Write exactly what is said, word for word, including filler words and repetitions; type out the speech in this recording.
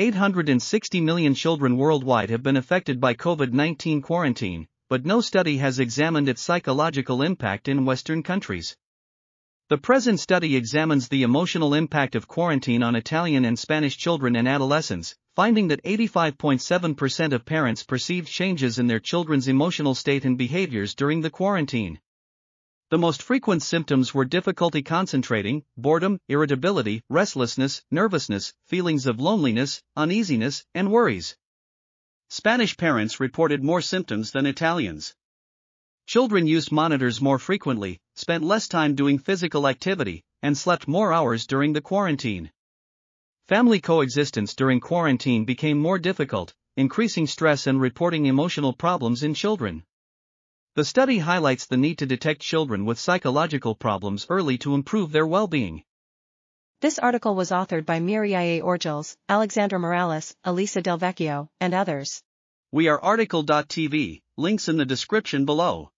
eight hundred sixty million children worldwide have been affected by COVID nineteen quarantine, but no study has examined its psychological impact in Western countries. The present study examines the emotional impact of quarantine on Italian and Spanish children and adolescents, finding that eighty-five point seven percent of parents perceived changes in their children's emotional state and behaviors during the quarantine. The most frequent symptoms were difficulty concentrating, boredom, irritability, restlessness, nervousness, feelings of loneliness, uneasiness, and worries. Spanish parents reported more symptoms than Italians. Children used monitors more frequently, spent less time doing physical activity, and slept more hours during the quarantine. Family coexistence during quarantine became more difficult, increasing stress and reporting emotional problems in children. The study highlights the need to detect children with psychological problems early to improve their well-being. This article was authored by Mireia Orgilés, Alexandra Morales, Elisa Delvecchio, and others. We are article dot t v, links in the description below.